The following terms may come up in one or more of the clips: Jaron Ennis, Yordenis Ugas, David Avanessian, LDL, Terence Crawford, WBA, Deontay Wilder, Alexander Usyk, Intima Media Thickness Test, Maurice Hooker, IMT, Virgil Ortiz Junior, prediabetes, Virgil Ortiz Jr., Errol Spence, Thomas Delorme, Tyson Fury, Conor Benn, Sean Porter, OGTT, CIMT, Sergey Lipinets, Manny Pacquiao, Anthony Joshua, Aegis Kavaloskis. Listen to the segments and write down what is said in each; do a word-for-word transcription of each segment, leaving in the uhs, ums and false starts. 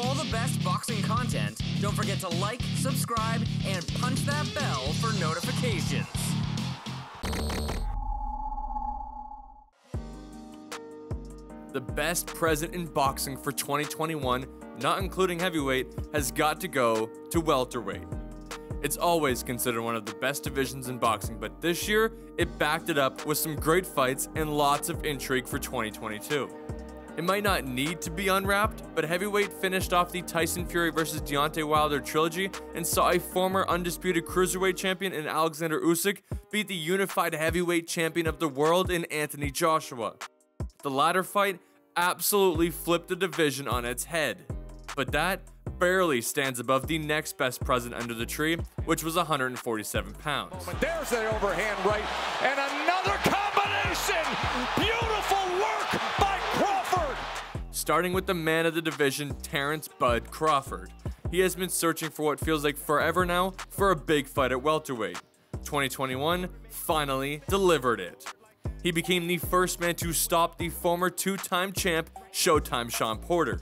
For all the best boxing content, don't forget to like, subscribe, and punch that bell for notifications. The best present in boxing for twenty twenty-one, not including heavyweight, has got to go to welterweight. It's always considered one of the best divisions in boxing, but this year, it backed it up with some great fights and lots of intrigue for twenty twenty-two. It might not need to be unwrapped, but heavyweight finished off the Tyson Fury versus Deontay Wilder trilogy and saw a former undisputed cruiserweight champion in Alexander Usyk beat the unified heavyweight champion of the world in Anthony Joshua. The latter fight absolutely flipped the division on its head, but that barely stands above the next best present under the tree, which was one hundred forty-seven pounds. There's the overhand right, and another combination! Beautiful work by Crawford! Starting with the man of the division, Terence "Bud" Crawford. He has been searching for what feels like forever now for a big fight at welterweight. twenty twenty-one finally delivered it. He became the first man to stop the former two-time champ, Showtime Sean Porter.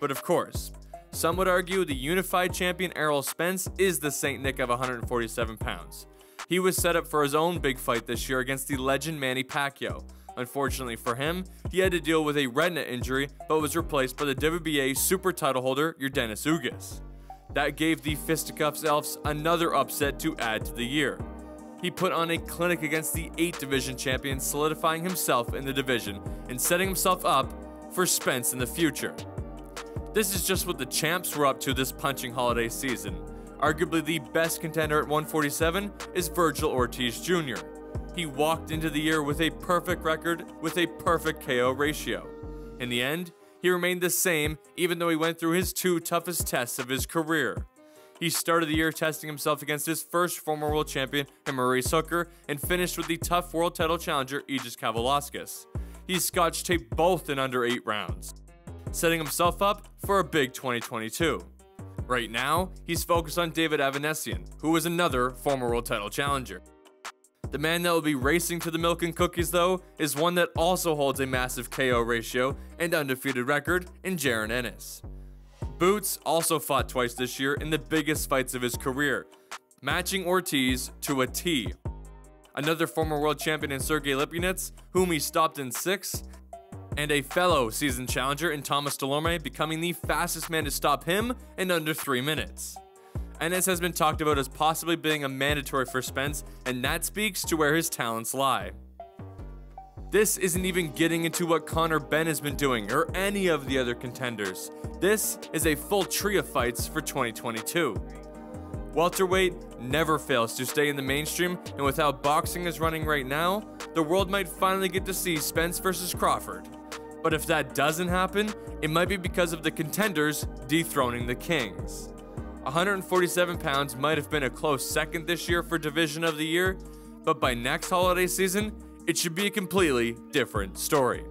But of course, some would argue the unified champion Errol Spence is the Saint Nick of one hundred forty-seven pounds. He was set up for his own big fight this year against the legend Manny Pacquiao. Unfortunately for him, he had to deal with a retina injury but was replaced by the W B A super title holder Yordenis Ugas. That gave the Fisticuffs Elves another upset to add to the year. He put on a clinic against the eight division champion, solidifying himself in the division and setting himself up for Spence in the future. This is just what the champs were up to this punching holiday season. Arguably the best contender at one forty-seven is Virgil Ortiz Junior He walked into the year with a perfect record with a perfect K O ratio. In the end, he remained the same even though he went through his two toughest tests of his career. He started the year testing himself against his first former world champion, Maurice Hooker, and finished with the tough world title challenger, Aegis Kavaloskis. He scotch-taped both in under eight rounds, setting himself up for a big twenty twenty-two. Right now, he's focused on David Avanessian, who is another former world title challenger. The man that will be racing to the milk and cookies, though, is one that also holds a massive K O ratio and undefeated record in Jaron Ennis. Boots also fought twice this year in the biggest fights of his career, matching Ortiz to a T. Another former world champion in Sergey Lipinets, whom he stopped in six, and a fellow seasoned challenger in Thomas Delorme, becoming the fastest man to stop him in under three minutes. Ennis has been talked about as possibly being a mandatory for Spence, and that speaks to where his talents lie. This isn't even getting into what Conor Benn has been doing or any of the other contenders. This is a full tree of fights for twenty twenty-two. Welterweight never fails to stay in the mainstream, and with how boxing is running right now, the world might finally get to see Spence versus Crawford. But if that doesn't happen, it might be because of the contenders dethroning the kings. one hundred forty-seven pounds might have been a close second this year for Division of the Year, but by next holiday season, it should be a completely different story.